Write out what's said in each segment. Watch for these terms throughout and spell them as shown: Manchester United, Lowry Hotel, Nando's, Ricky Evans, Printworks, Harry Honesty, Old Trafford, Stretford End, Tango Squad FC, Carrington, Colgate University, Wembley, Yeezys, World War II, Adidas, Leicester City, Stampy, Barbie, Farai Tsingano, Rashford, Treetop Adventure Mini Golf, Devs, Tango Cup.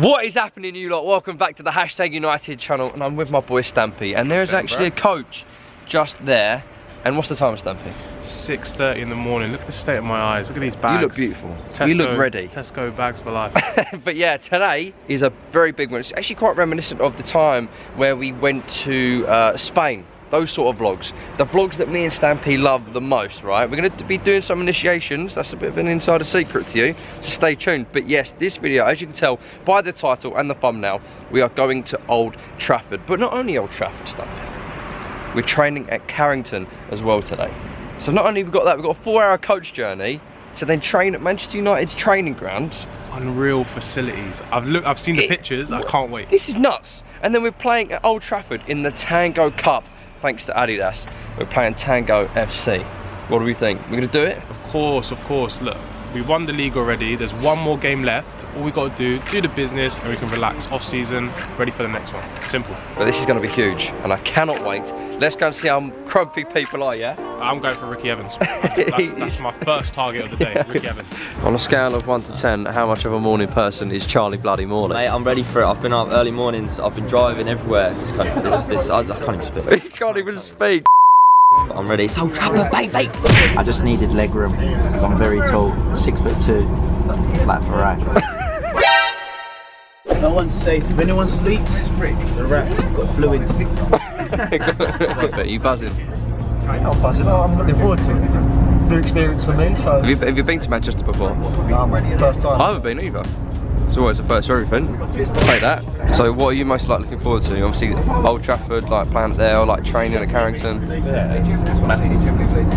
What is happening, you lot? Welcome back to the Hashtag United channel, and I'm with my boy Stampy, and there is actually a coach just there. And what's the time, Stampy? 6:30 in the morning. Look at the state of my eyes. Look at these bags. You look beautiful. Tesco, you look ready. Tesco bags for life. But yeah, today is a very big one. It's actually quite reminiscent of the time where we went to Spain. Those sort of vlogs. The vlogs that me and Stampy love the most, right? We're going to be doing some initiations. That's a bit of an insider secret to you, so stay tuned. But yes, this video, as you can tell by the title and the thumbnail, we are going to Old Trafford. But not only Old Trafford, Stampy. We're training at Carrington as well today. So not only have we got that, we've got a 4-hour coach journey, so then train at Manchester United's training grounds. Unreal facilities. I've seen the pictures. I can't wait. This is nuts. And then we're playing at Old Trafford in the Tango Cup. Thanks to Adidas, we're playing Tango FC. What do we think? We're going to do it? Of course, look. We won the league already, there's one more game left. All we got to do the business, and we can relax off season, ready for the next one. Simple. But this is going to be huge, and I cannot wait. Let's go and see how grumpy people are, yeah? I'm going for Ricky Evans. That's my first target of the day, yeah. Ricky Evans. On a scale of 1 to 10, how much of a morning person is Charlie bloody Morley? Mate, I'm ready for it. I've been up early mornings, I've been driving everywhere. I can't even speak. You can't even speak. I'm ready. So Trafford, baby! I just needed leg room, because I'm very tall, 6'2", flat for right. No one's safe. If anyone sleeps, it's a wrap. I've got fluids. Are you buzzing? I'm buzzing. I'm looking forward to it. New experience for me, so... Have you been to Manchester before? No, first time. I haven't been either. It's always a first for everything. Take that. So what are you most like looking forward to? Obviously Old Trafford, like playing there, or like training at Carrington. Yeah, it's massive.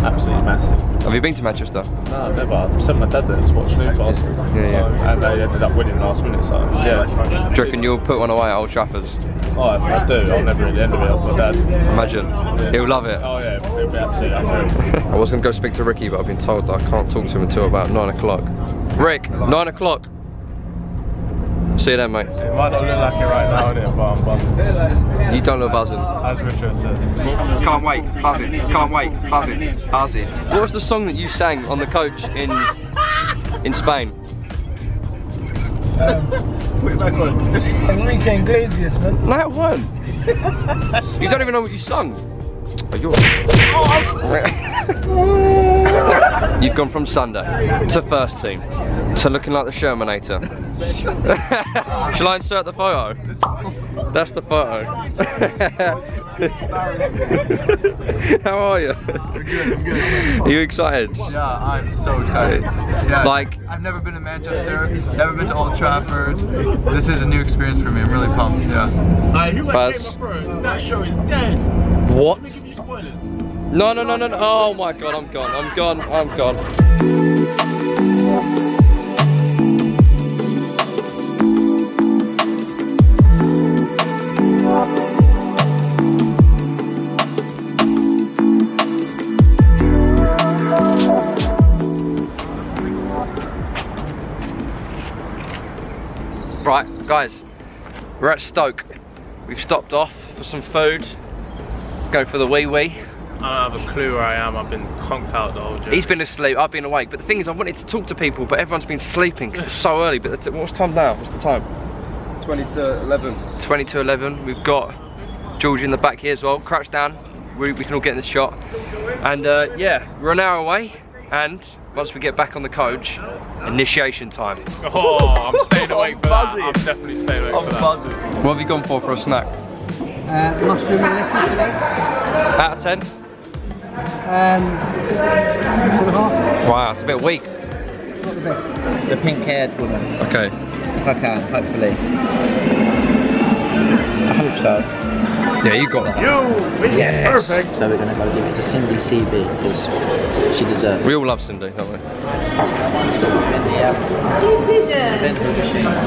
Absolutely massive. Have you been to Manchester? No, never. I sent my dad there to watch Newcastle. Yeah. And they ended up winning last minute, so yeah. Do you reckon you'll put one away at Old Trafford? Oh, if I do, I'll never at the end of it, I'll put that. Imagine. Yeah. He'll love it. Oh yeah, he'll be absolutely unreal. I was going to go speak to Ricky, but I've been told that I can't talk to him until about 9 o'clock. Rick, 9 o'clock. See you then, mate. It might not look like it right now, innit, but I'm buzzing. You don't look buzzing. As Richard says. Can't wait, buzzing, can't wait, buzzing, buzzing. What was the song that you sang on the coach in Spain? Put it back on. Enrique Iglesias, man. No, it weren't. You don't even know what you sung. Oh, you're... You've gone from Sunday to first team to looking like the Shermanator. Shall I insert the photo? That's the photo. How are you? I'm good, I'm good. Are you excited? Yeah, I'm so excited. Yeah, like, I've never been to Manchester, never been to Old Trafford. This is a new experience for me, I'm really pumped, yeah. Who Buzz. That show is dead. What? I'm gonna give you spoilers. No, no, no, no, no. Oh my god, I'm gone, I'm gone, I'm gone. Right, guys, we're at Stoke. We've stopped off for some food, go for the wee-wee. I don't have a clue where I am, I've been conked out the whole journey. He's been asleep, I've been awake, but the thing is I wanted to talk to people, but everyone's been sleeping because it's so early. But what's time now? What's the time? 20 to 11. 20 to 11, we've got Georgie in the back here as well, crouched down, we can all get in the shot. And yeah, we're an hour away, and once we get back on the coach, initiation time. Oh, I'm staying awake for that. I'm definitely staying awake for that. What have you gone for a snack? Mushroom and lettuce today. Out of 10? 6.5. Wow, it's a bit weak. Not the best. The pink-haired woman. Okay. If I can, hopefully. I hope so. Yeah, you got that. Yes. Perfect. So we're going to go give it to Cindy CB because she deserves it. We all love Cindy, don't we?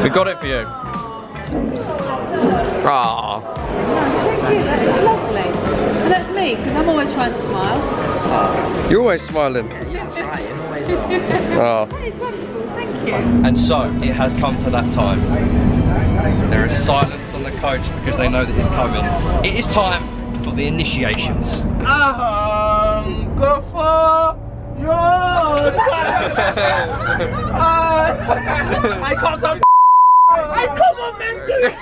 We got it for you. Ah. Thank you, that is lovely. And that's me, because I'm always trying to smile. You're always smiling. Oh. That is wonderful, thank you. And so, it has come to that time. There is silence on the coach because they know that it's coming. It is time for the initiations. I'm going for your I can't go. man, come on, man, dude.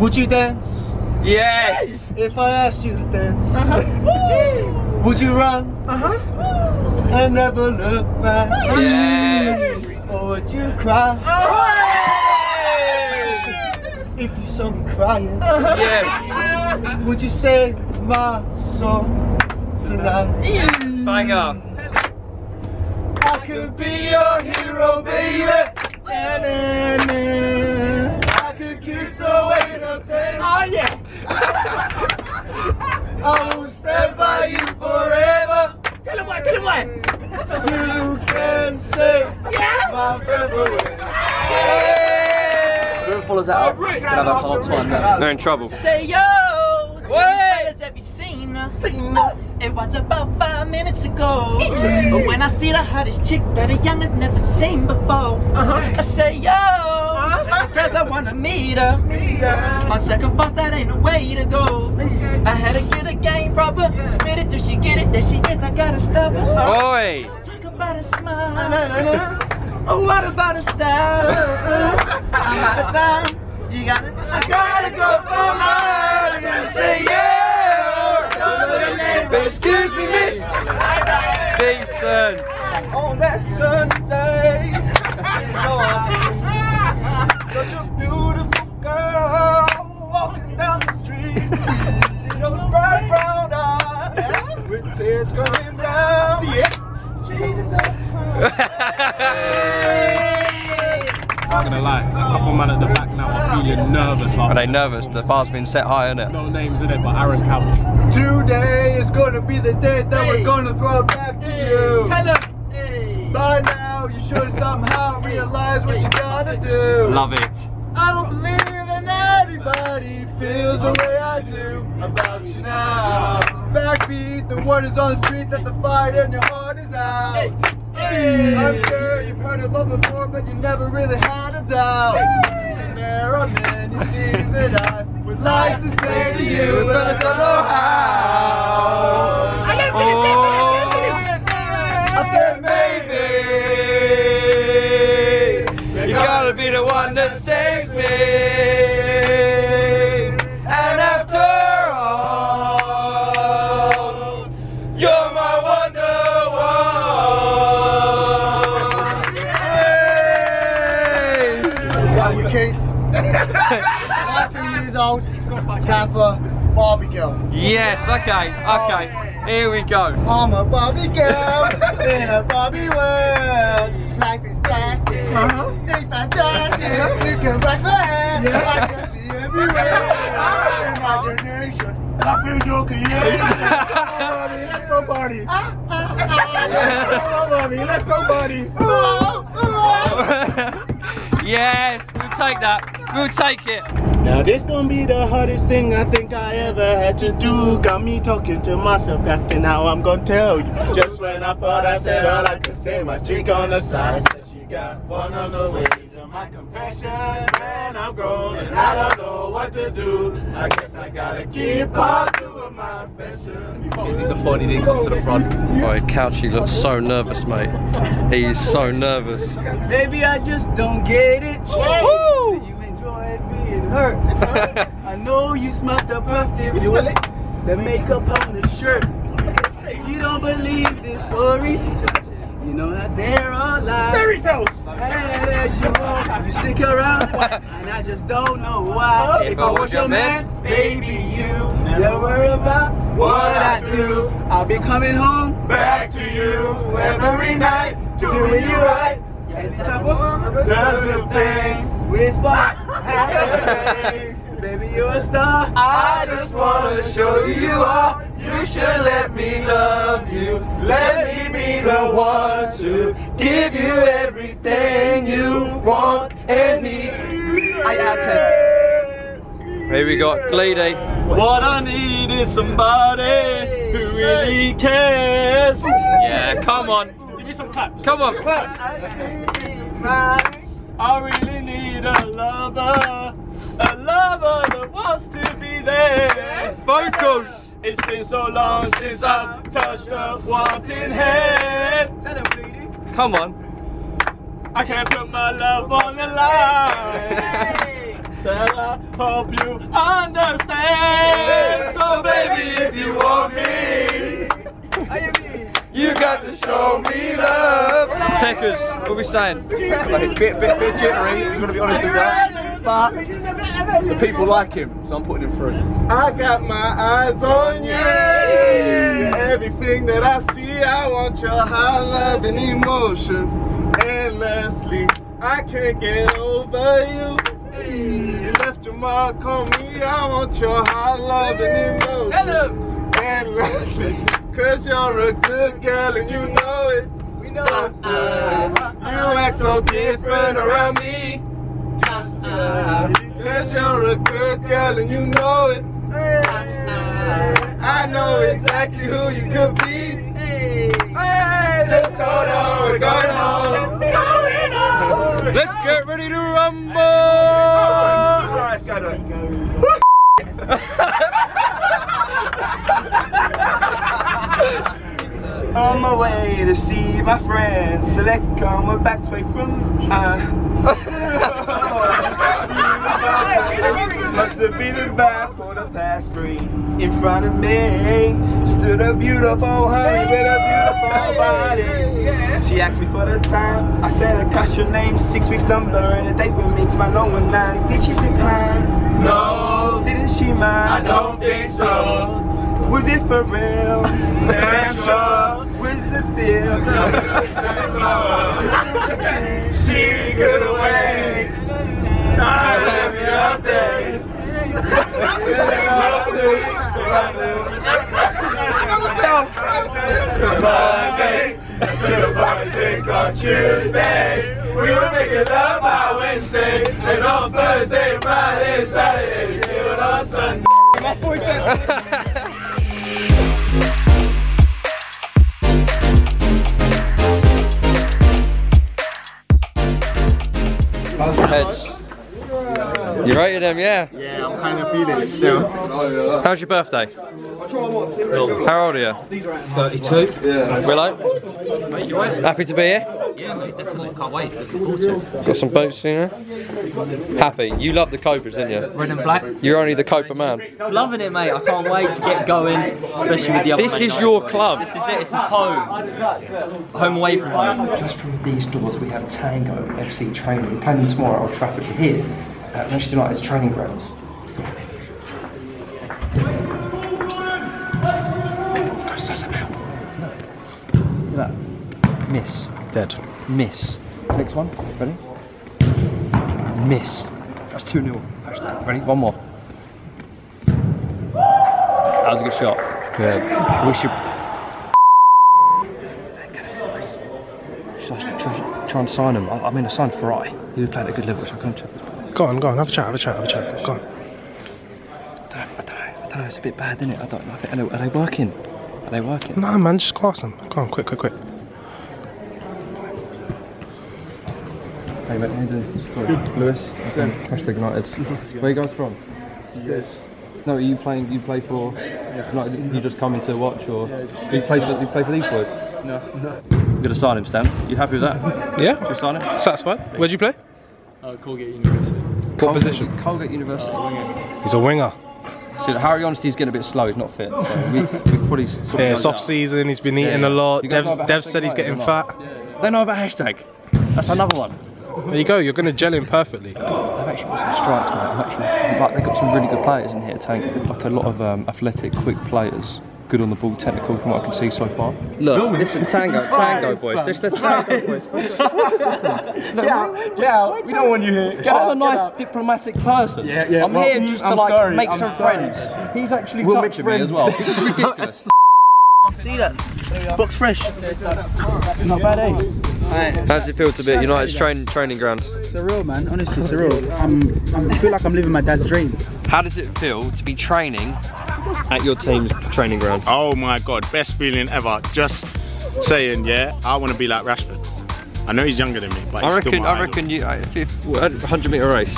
Would you dance? Yes. If I asked you to dance, would you run? And never look back. Yes. Or would you cry? If you saw me crying, yes. Would you save my soul tonight? Yeah. Banger. I could be your hero, baby. I could kiss away the pain. Oh yeah. I will stand by you forever. Tell him what, tell him what. You can save my forever. Yeah. Whoever follows that up, we're gonna have a hard time now. They're in trouble. Say yo! What? Have you seen? It was about 5 minutes ago. But when I see the hottest chick that a young had never seen before, I say yo, cause I wanna meet her. On second thought, that ain't a way to go. I had to get a game proper. Spit it till she get it. There she is, I gotta stop her. Boy. Talk about a smile. Oh, what about a style? I'm out of time. You gotta, I gotta go for mine. I gotta say yeah. Excuse me, miss. Decent. On that Sunday, such a beautiful girl walking down the street. Those bright brown eyes with tears coming down. She deserves her. I'm not gonna lie, a couple men at the back now are feeling nervous. Are they nervous? The bar's been set high, isn't it? No names in it, but Aaron Couch. Today is gonna be the day that we're gonna throw it back to you. Tell them. By now you should somehow realize what you gotta do. Love it. I don't believe in anybody feels the way I do about you now. Backbeat, the word is on the street that the fight in your heart is out. I'm sure you've heard of love before, but you never really had a doubt. And there are many things that I would like to say to you, but I don't know how. I said maybe you gotta be the one that saves me. And after all, you're my wonder one. Hey! Wow, you Keith. 2 years old, Kappa, Barbie girl. Yes, okay. Here we go. I'm a Barbie girl in a Barbie world. Life is plastic, it's fantastic. You can brush my hair, I can be everywhere. Imagination, I feel your creation. Let's go, buddy. Let's go, buddy. Yes, we'll take that. We'll take it. Now this gonna be the hardest thing I think I ever had to do. Got me talking to myself, asking how I'm gonna tell you. Just when I thought I said all I could say, my cheek on the side said she got one of the ways of my confessions. Man, I'm grown and I don't know what to do. I guess I gotta keep on doing my passion. He's disappointed he didn't come to the front. Oh, Couchy looks so nervous, mate. He's so nervous. Maybe I just don't get it. Woo! Hurt. I know you smelled the perfume, the makeup on the shirt. You don't believe this for a reason. You know that they're all lies. Fairy tales. And as you are, you stick around, and I just don't know why. If I was your man, baby, you never worry about what I do. I'll be coming home back to you every night, doing you right. At the top of the things whisper. Baby, you're a star. I just wanna show you are. You should let me love you. Let me be the one to give you everything you want and need. I add 10. Here we got Gleedy. What I need is somebody who really cares. Yeah, come on. Give me some claps. Come on, claps. I really need a lover that wants to be there. Yes. Vocals! It's been so long since I've touched a wanting hand. Tell them, Bleedy. Come on. I can't put my love on the line. that I hope you understand. So baby, if you want me, you got to show me love. Takers, what are we saying? Like a bit jittery, I'm gonna be honest with that. But the people like him, so I'm putting him through. I got my eyes on you. Everything that I see, I want your high love and emotions. Endlessly, I can't get over you. You left your mark on me, I want your high love and emotions. Tell him. Endlessly, cause you're a good girl and you know it. We know it. You act so different around me. Cause you're a good girl and you know it. I know exactly who you could be. Just hold on, we're going on. Going on. Let's get ready to rumble. Alright, let's go to it. On my way to see my friends, select on my back way from. Must have been about 3:15 in front of me. Stood a beautiful honey with a beautiful body. She asked me for the time. I said, I cast your name, 6 weeks number, and a date with me to my long one line. Did she decline? No. Didn't she mind? I don't think so. Was it for real? Damn sure. Was the deal? She could away. I left you up there. Monday to party drink on Tuesday. We were making love by Wednesday, and on Thursday, Friday, Saturday, we chilled on Sunday. Heads. You rated him, yeah? Yeah, I'm kind of feeling it still. How's your birthday? How old are you? 32. Yeah. Willow? Mate, you right? Happy to be here? Yeah, mate, definitely. Can't wait. Looking forward to it. Got some boots, you know? Happy. You love the Cobras, didn't you? Red and black. You're only the Copa man. Loving it, mate. I can't wait to get going, especially with the other. This is your club. This is it. This is home. Home away from home. Just through these doors, we have Tango FC training. We're playing tomorrow at Old Trafford here. Manchester United's training grounds. Let's go suss him out. Look at that. Miss. Dead. Miss. Next one. Ready? Miss. That's 2-0. Ready? One more. That was a good shot. Yeah. We should... Should I try and sign him? I mean, I signed Farai. He was playing at a good level, so I couldn't check this. Go on, have a chat, go on. I don't know, it's a bit bad, isn't it? I don't know, are they working? No man, just class them. Go on, quick. Hey mate, how you doing? Lewis, Hashtag United. Where are you guys from? Yes. No, are you playing, you play for United, you just come in to watch, or? Yeah, you play for these boys? No. I'm gonna sign him, Stan. You happy with that? Yeah. Should we sign him? Satisfied. Where'd you play? Colgate University. What position? Colgate University. Winger. He's a winger. So Harry Honesty's getting a bit slow, he's not fit. So we probably sort of soft out. Season, he's been eating a lot. Devs said he's getting fat. They know about Hashtag. That's another one. There you go, you're going to gel him perfectly. They've actually got some strikes, mate. They've got some really good players in here, Tank. Like a lot of athletic, quick players. Good on the ball, technical from what I can see so far. Look, this is Tango boys. This is Tango boys. Get out. We don't want you here. I'm a nice diplomatic person. Yeah. I'm here just to like make some friends. He's actually touched friends as well. It's ridiculous. See that? Box fresh. Not bad, eh? Right. How's it feel to be at United's training ground? It's surreal, man. Honestly, surreal. I feel like I'm living my dad's dream. How does it feel to be training at your team's training ground? Oh my god, best feeling ever. Just saying, yeah, I want to be like Rashford. I know he's younger than me, but I reckon you, 100 meter race.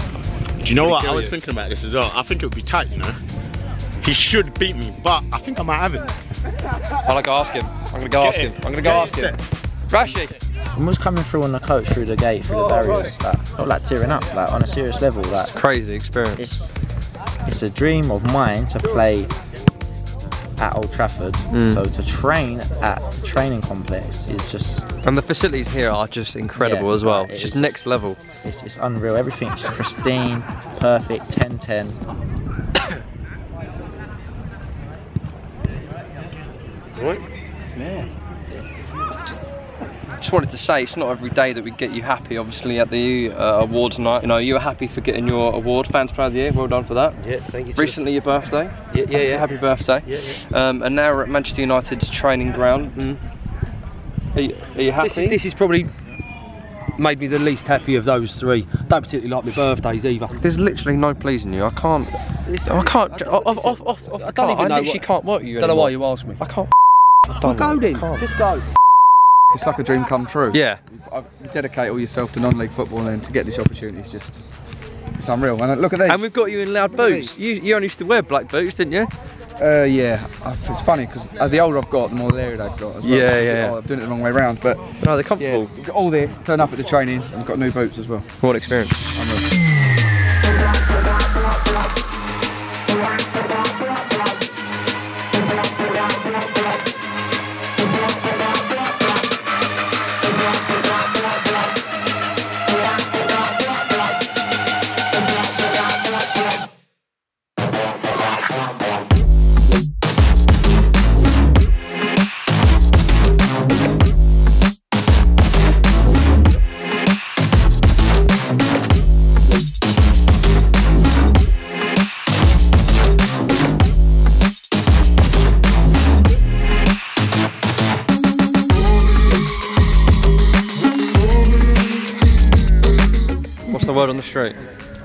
Do you know what? I was thinking about this as well. I think it would be tight, you know. He should beat me, but I think I might have it. I'll go ask him. I'm gonna go ask him. Rashi. I'm always coming through on the coach, through the gate, through the barriers. Like, I felt like tearing up, like on a serious level. Like, it's a crazy experience. It's a dream of mine to play at Old Trafford. So to train at the training complex is just... And the facilities here are just incredible as well. It's just next level. It's unreal. Everything's pristine, perfect, 10-10. Right? Yeah. Just wanted to say, it's not every day that we get you happy, obviously, at the awards night. You know, you were happy for getting your award, Fans Player of the Year, well done for that. Yeah, thank you. Recently your birthday. Yeah, yeah, yeah. Happy birthday. Yeah, yeah. And now we're at Manchester United's training ground. Are you happy? This is probably made me the least happy of those three. Don't particularly like my birthdays either. There's literally no pleasing you. I literally can't work you anymore. Don't know why you asked me. I can't. Well, go then, just go. It's like a dream come true. Yeah. You dedicate all yourself to non-league football and to get this opportunity is just, it's unreal. And look at these. And we've got you in loud boots. You only used to wear black boots, didn't you? Yeah. It's funny because the older I've got, the more leery they've got as well. Yeah, yeah. I'm doing it the wrong way round, but no, they're comfortable. Yeah, all this, turn up at the training and got new boots as well. What an experience. Unreal.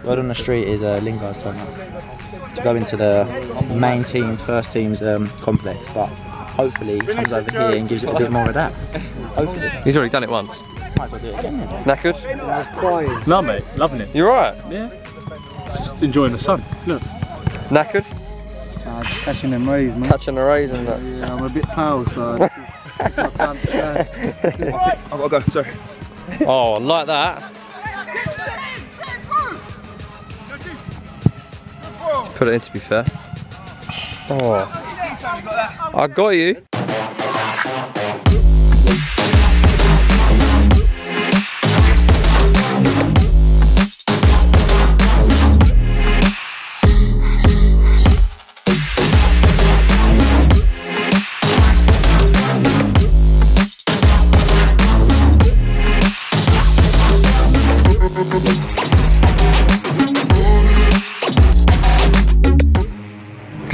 Word on the street is Lingard's turn up to go into the main team, first team's complex, but hopefully he comes over here and gives it a bit more of that. Hopefully. He's already done it once. Might as well do it again. Knackered? I was crying. No mate, loving it. You're right? Yeah. Just enjoying the sun, look. Knackered? Just catching them rays, mate. Catching the rays and that. Yeah, I'm a bit pale, so it's not time to try. I've got to go, sorry. Oh, like that. Put it in, to be fair. Oh, I got you.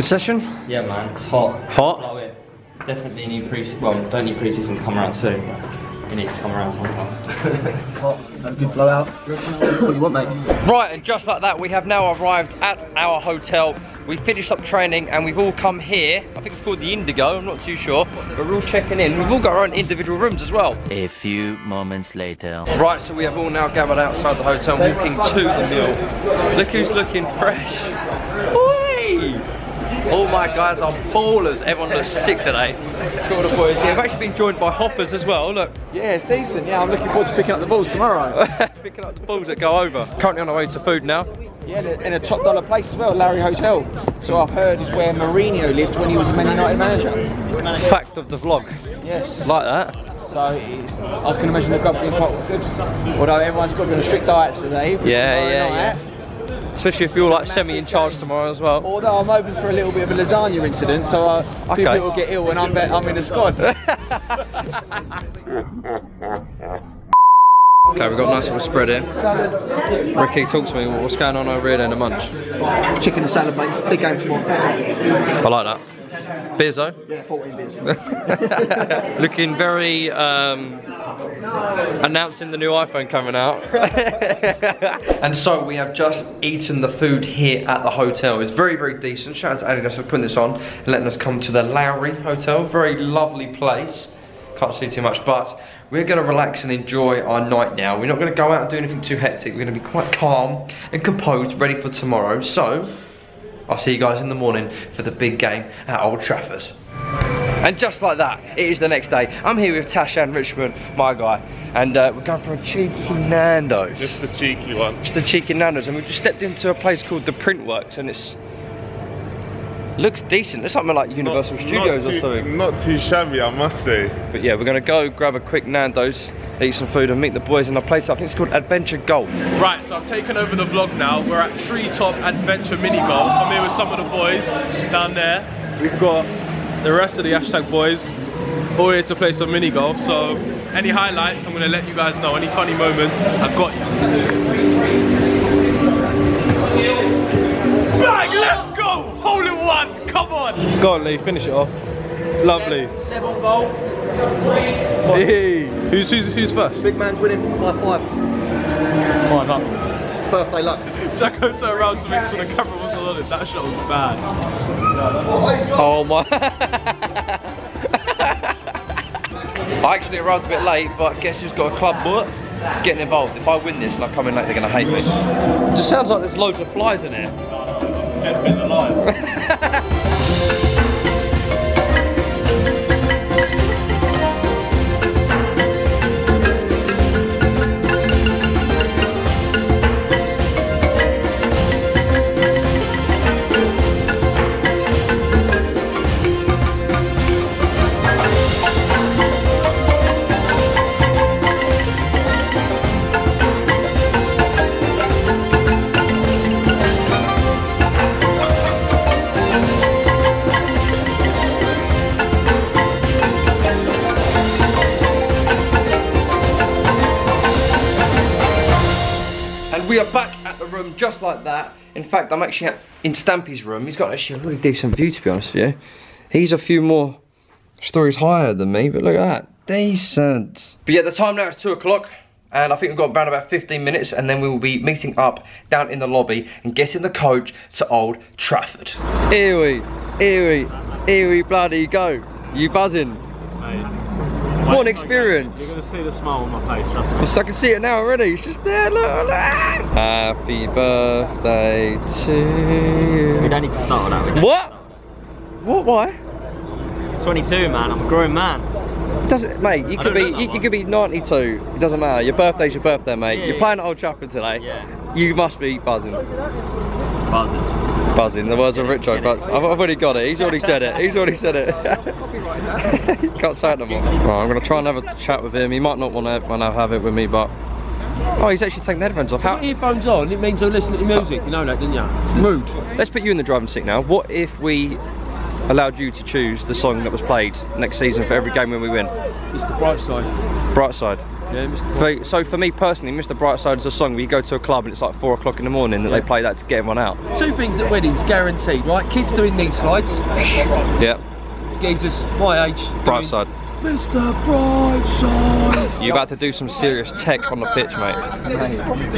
Session? Yeah man, it's hot. Hot? Love it. Definitely need pre-season, well don't need pre-season to come around soon, but it needs to come around sometime. Hot, had a good blowout. What you want mate? Right, and just like that we have now arrived at our hotel. We finished up training and we've all come here. I think it's called the Indigo, I'm not too sure, but we're all checking in. We've all got our own individual rooms as well. A few moments later. Right, so we have all now gathered outside the hotel walking to the meal. Look who's looking fresh. Oi! All my guys are ballers, everyone looks sick today. Got the boys here. I've actually been joined by hoppers as well, look. Yeah, it's decent, yeah, I'm looking forward to picking up the balls tomorrow. Picking up the balls that go over. Currently on our way to food now. Yeah, in a top dollar place as well, Lowry Hotel. So I've heard is where Mourinho lived when he was a Man United manager. Fact of the vlog. Yes. Like that. So I can imagine they've got to be quite good. Although everyone's got to be on a strict diet today. Yeah. Especially if you're like semi in charge tomorrow as well. Although I'm hoping for a little bit of a lasagna incident, so people will get ill and I'm in the squad. Okay, we've got a nice little spread here. Ricky, talk to me, what's going on over here in the munch? Chicken and salad, mate. Big game tomorrow. I like that. Beers though? Yeah, 14 beers. Looking very announcing the new iPhone coming out. And so we have just eaten the food here at the hotel. It's very, very decent. Shout out to Adidas for putting this on and letting us come to the Lowry Hotel. Very lovely place. Can't see too much, but we're going to relax and enjoy our night now. We're not going to go out and do anything too hectic. We're going to be quite calm and composed, ready for tomorrow. So I'll see you guys in the morning for the big game at Old Trafford. And just like that, it is the next day. I'm here with Tashan Richmond, my guy, and we're going for a cheeky Nando's. Just the cheeky one. Just the cheeky Nando's, and we've just stepped into a place called the Printworks, and it's... looks decent. There's something like Universal Studios or something. Not too shabby, I must say. But yeah, we're gonna go grab a quick Nando's, eat some food and meet the boys in a place, I think it's called Adventure Golf. Right, so I've taken over the vlog now. We're at Treetop Adventure Mini Golf. I'm here with some of the boys down there. We've got the rest of the hashtag boys all here to play some mini golf. So any highlights, I'm gonna let you guys know. Any funny moments, I've got you. Right, let's hole in one, come on! Go on Lee, finish it off. Lovely. Seven goal. Hey, who's first? Big man's winning by five. 5 up. Birthday luck. Jacko turned around to make sure the camera wasn't on it. That shot was bad. Oh my. I actually arrived a bit late, but guess who's got a club foot? Getting involved. If I win this and I come in late, they're gonna hate me. It just sounds like there's loads of flies in here. We are back at the room just like that. In fact, I'm actually in Stampy's room. He's got actually a really decent view, to be honest with you. He's a few more stories higher than me, but look at that, decent. But yeah, the time now is 2 o'clock, and I think we've got around about 15 minutes, and then we will be meeting up down in the lobby and getting the coach to Old Trafford. Here we bloody go. You buzzing? Amazing. What an experience! You're going to see the smile on my face, trust me. Yes, I can see it now already, it's just there, look! Happy birthday to you. We don't need to start on that. What? What, why? 22 man, I'm a grown man. It doesn't, mate, you could be 92, it doesn't matter, your birthday's your birthday, mate. Yeah, you're playing at Old Trafford today, yeah. You must be buzzing. Buzzing. Buzzing, the words of Richo, but I've already got it, he's already said it, he's already said it. You can't say it no more. Right, I'm going to try and have a chat with him, he might not want to have it with me, but... Oh, he's actually taking the headphones off. How... Put earphones on, it means they'll listen to music, you know that, didn't you? Rude. Let's put you in the driving seat now. What if we allowed you to choose the song that was played next season for every game when we win? It's the Bright Side. Bright Side? Yeah, Mr. Brightside. So for me personally, Mr. Brightside is a song where you go to a club and it's like 4 o'clock in the morning that they play that to get everyone out. Two things at weddings, guaranteed, right? Kids doing knee slides. Yeah. Geezers, my age. Brightside. Mr. Brightside. You're about to do some serious tech on the pitch, mate.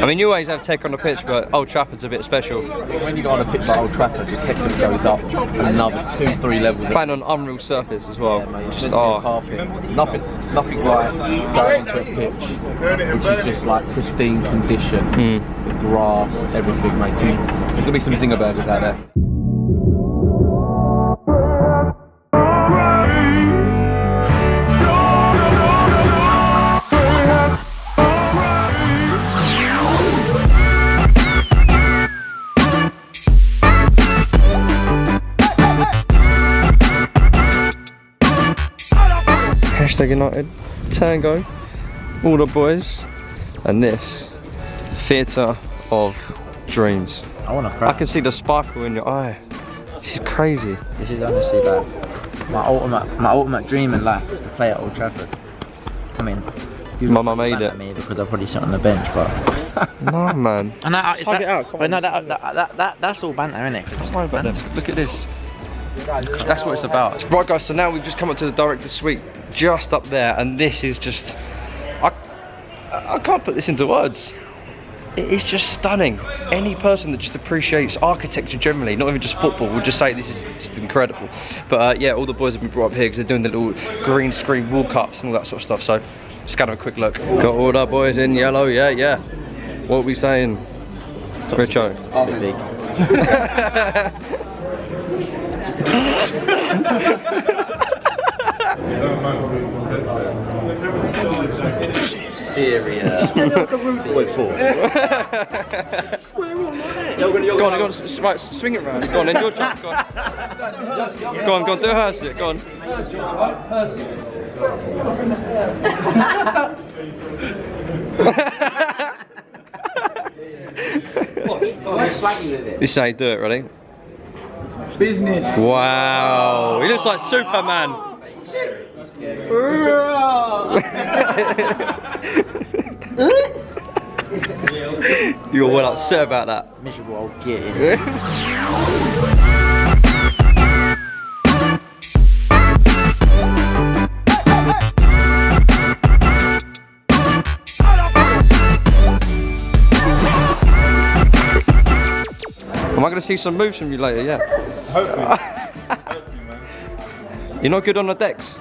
I mean, you always have tech on the pitch, but Old Trafford's a bit special. When you go on a pitch like Old Trafford, the tech just goes up another 2-3 levels. Playing on unreal surface as well. Yeah, mate, just carpet. Nothing like going onto a pitch, which is just like pristine condition, the grass, everything, mate. There's going to be some zinger burgers out there. Hashtag United, Tango, all the boys, and this theatre of dreams. I want to cry. I can see the sparkle in your eye. This is crazy. This is honestly like my ultimate dream in life is to play at Old Trafford. I mean, you Mama made it. Me because I'll probably sit on the bench, but no man. And that's all banter, isn't it? It's all banter. Look at this. That's what it's about. Right guys, so now we've just come up to the director's suite just up there, and this is just, I can't put this into words. It is just stunning. Any person that just appreciates architecture generally, not even just football, will just say this is just incredible. But yeah, all the boys have been brought up here because they're doing the little green screen walk-ups and all that sort of stuff, so let's go have a quick look. Got all our boys in yellow, yeah. What are we saying? Richo. Serious. Wait for it. Go on, right, swing it round. Go on, then, your jump. Go on. Go on, do Hershey. Go on. Watch. You say do it, ready? Business. Wow, he looks like Superman. Shit. You're well upset about that. Miserable old git. I'm going to see some moves from you later, yeah. Hopefully. Hopefully, man. You're not good on the decks?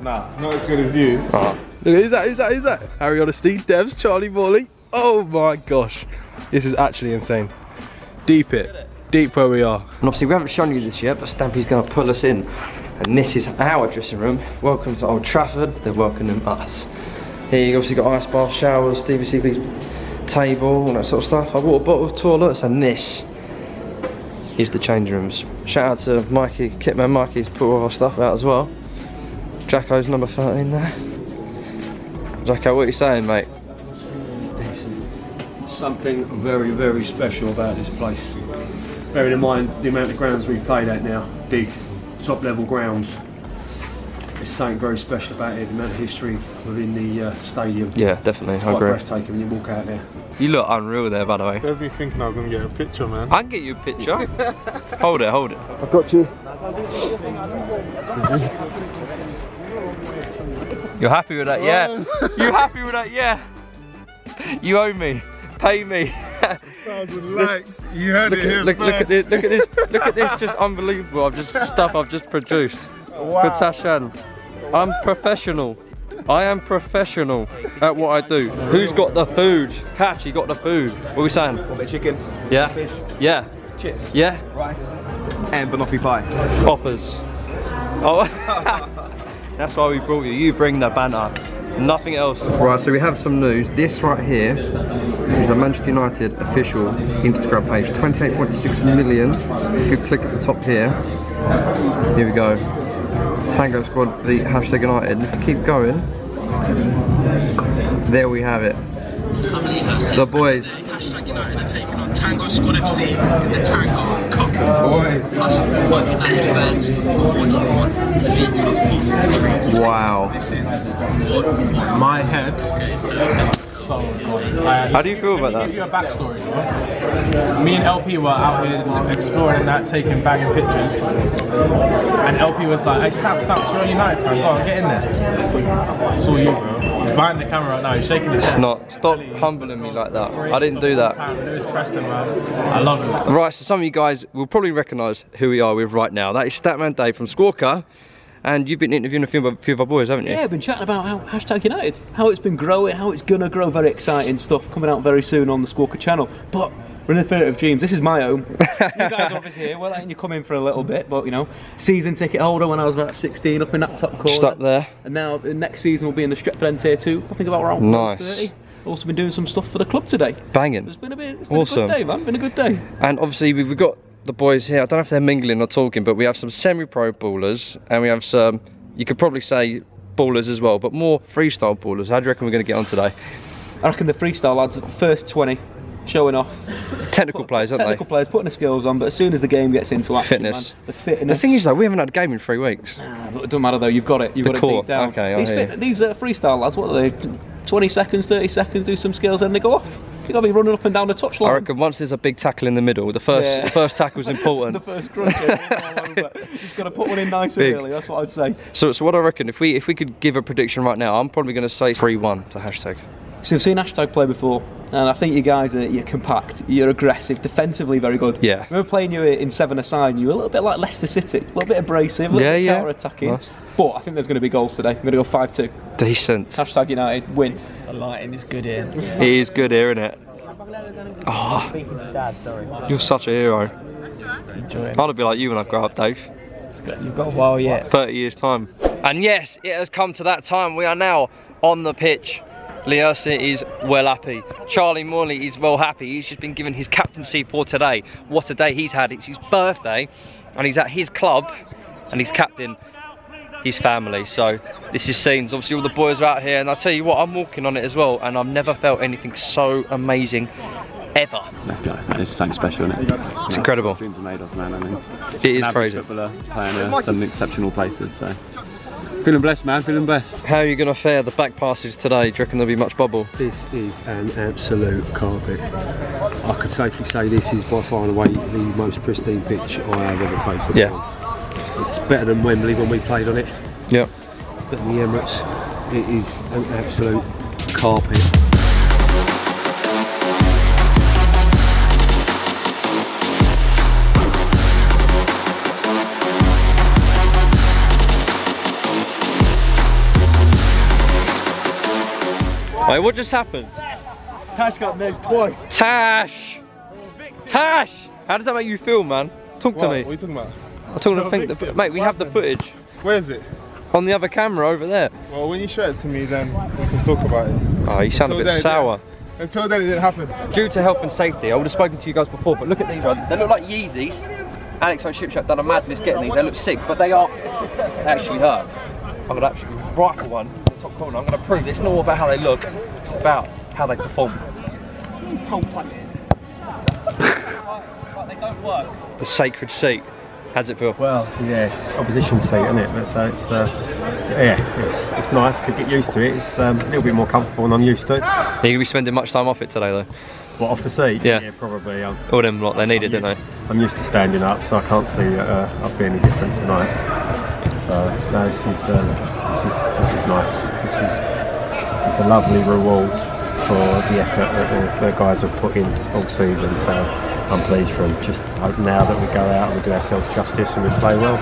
Nah, not as good as you. Right. Look, who's that? Harry Honesty, Devs, Charlie Morley. Oh my gosh. This is actually insane. Deep it. Deep where we are. And obviously we haven't shown you this yet, but Stampy's going to pull us in. And this is our dressing room. Welcome to Old Trafford. They're welcoming us. Here you've obviously got ice bath, showers, DVC table, all that sort of stuff. Our water bottle, toilets, and this is the change rooms. Shout out to Mikey, Kitman Mikey's put all our stuff out as well. Jacko's number 13 there. Jacko, what are you saying, mate? Decent. Something very, very special about this place. Bearing in mind the amount of grounds we've played at now, big, top level grounds. There's something very special about it, the amount of history within the stadium. Yeah, definitely, I agree. It's quite breathtaking when you walk out there. You look unreal there, by the way. There's me thinking I was going to get a picture, man. I can get you a picture. hold it. I've got you. You're happy with that, yeah? You're happy with that, yeah? You owe me. Pay me. This, you heard it here. Look at this, just unbelievable. Stuff I've just produced. Wow. For Tashan. I'm professional. I am professional at what I do. Who's got the food? Catch, you got the food. What are we saying? A bit of chicken. Yeah. Fish. Yeah. Chips. Yeah. Rice. And banoffee pie. Boppers. Oh, that's why we brought you. You bring the banner. Nothing else. Right, so we have some news. This right here is a Manchester United official Instagram page. 28.6 million. If you click at the top here, here we go. Tango squad, the hashtag United. If you keep going, there we have it. The boys. Hashtag United are taking on Tango Squad FC in the Tango Cup. Boys. Wow. My head. How do you feel about that? Give you a backstory. Me and LP were out here exploring that, taking bagging pictures, and LP was like, "Hey, snap! You're United, bro. Go on, get in there." Saw you, bro. He's behind the camera right now. He's shaking his head. It's not. Stop humbling me like that. I didn't do that. I love him. Right, so some of you guys will probably recognise who we are with right now. That is Statman Dave from Squawker. And you've been interviewing a few of our boys, haven't you? Yeah, I've been chatting about how Hashtag United, how it's been growing, how it's going to grow. Very exciting stuff coming out very soon on the Squawker channel. But we're in the theatre of dreams. This is my home. You guys are obviously here. We're letting you come in for a little bit, but you know, season ticket holder when I was about 16 up in that top corner. Just up there. And now next season we'll be in the Stretford End Tier 2. I think about around 30. Also been doing some stuff for the club today. Banging. So it's been awesome. A good day, man. Been a good day. And obviously we've got the boys here. I don't know if they're mingling or talking, but we have some semi-pro ballers and we have some, you could probably say ballers as well, but more freestyle ballers. How do you reckon we're going to get on today? I reckon the freestyle lads are the first 20, showing off. Technical players, putting the skills on, but as soon as the game gets into action, fitness. Man, the fitness. The thing is though, we haven't had a game in 3 weeks. Nah, but it doesn't matter though, you've got it. You've got it deep down. Okay, these freestyle lads, what are they? 20 seconds, 30 seconds, do some skills and they go off. You've got to be running up and down the touchline. I reckon once there's a big tackle in the middle, the first tackle's important. The first grunt. Just got to put one in nice and early, that's what I'd say. So what I reckon, if we could give a prediction right now, I'm probably going to say 3-1 to Hashtag. So I've seen Hashtag play before, and I think you guys are, you're compact, you're aggressive, defensively very good. Yeah. I remember playing you in 7-a-side, and you were a little bit like Leicester City, a little bit abrasive, a little bit counter-attacking. Nice. But I think there's going to be goals today. I'm going to go 5-2. Decent. Hashtag United, win. The lighting is good here. Yeah. It is good here, isn't it? Oh, you're such a hero. I'd be like you when I grow up, Dave. You've got a while yet. 30 years' time. And yes, it has come to that time. We are now on the pitch. Leicester is well happy. Charlie Morley is well happy. He's just been given his captaincy for today. What a day he's had. It's his birthday and he's at his club and he's captain his family. So this is scenes. Obviously all the boys are out here, and I'll tell you what, I'm walking on it as well, and I've never felt anything so amazing ever. Left eye, that is something special, isn't it? It's incredible. Dreams are made of, man. I mean, it is crazy. Footballer playing some exceptional places, so feeling blessed, man, feeling blessed. How are you going to fare the back passes today? Do you reckon there'll be much bubble? This is an absolute carpet. I could safely say this is by far and away the most pristine pitch I have ever played for. Yeah. It's better than Wembley when we played on it. Yeah. But in the Emirates, it is an absolute carpet. Wait, what just happened? Tash got nabbed twice. Tash! Tash! How does that make you feel, man? Talk to me. What are you talking about? I'm talking to think that, mate, we have the footage. Where is it? On the other camera over there. Well, when you show it to me, then we can talk about it. Oh, you sound a bit sour. Until then, it didn't happen. Due to health and safety, I would have spoken to you guys before, but look at these ones. They look like Yeezys. Alex on Shipshop done a madness getting these. They look sick, but they are actually hurt. I'm going to actually rifle one. Top corner. I'm going to prove this. It's not all about how they look, it's about how they perform. They don't work. The sacred seat. How's it feel? Well, yes, opposition seat, isn't it? So it's yeah, it's nice. Could get used to it. It's a little bit more comfortable than I'm used to. Are you gonna be spending much time off it today, though? What, off the seat? Yeah, probably. All them lot they needed, didn't they? I'm used to standing up, so I can't see I'll be any different tonight. So no, this is nice. It's a lovely reward for the effort that the guys have put in all season, so I'm pleased for them. Just hope now that we go out and we do ourselves justice and we play well.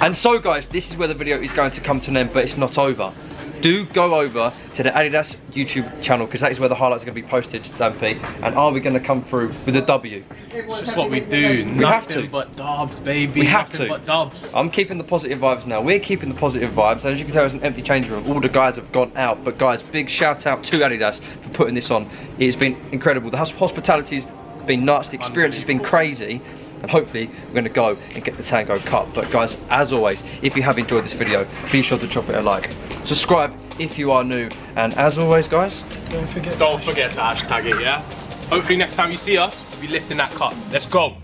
And so guys, this is where the video is going to come to an end, but it's not over. Do go over to the Adidas YouTube channel, because that is where the highlights are going to be posted, Stampy. And are we going to come through with a W? It's just what we do. We have to. But Dobbs, baby. We have to. But Dobbs. I'm keeping the positive vibes now. We're keeping the positive vibes. As you can tell, it's an empty change room. All the guys have gone out. But guys, big shout out to Adidas for putting this on. It's been incredible. The hospitality has been nuts. The experience has been crazy. And hopefully we're going to go and get the Tango Cup. But guys, as always, if you have enjoyed this video, be sure to drop it a like. Subscribe if you are new. And as always, guys, don't forget to hashtag it, yeah? Hopefully next time you see us, we'll be lifting that cup. Let's go.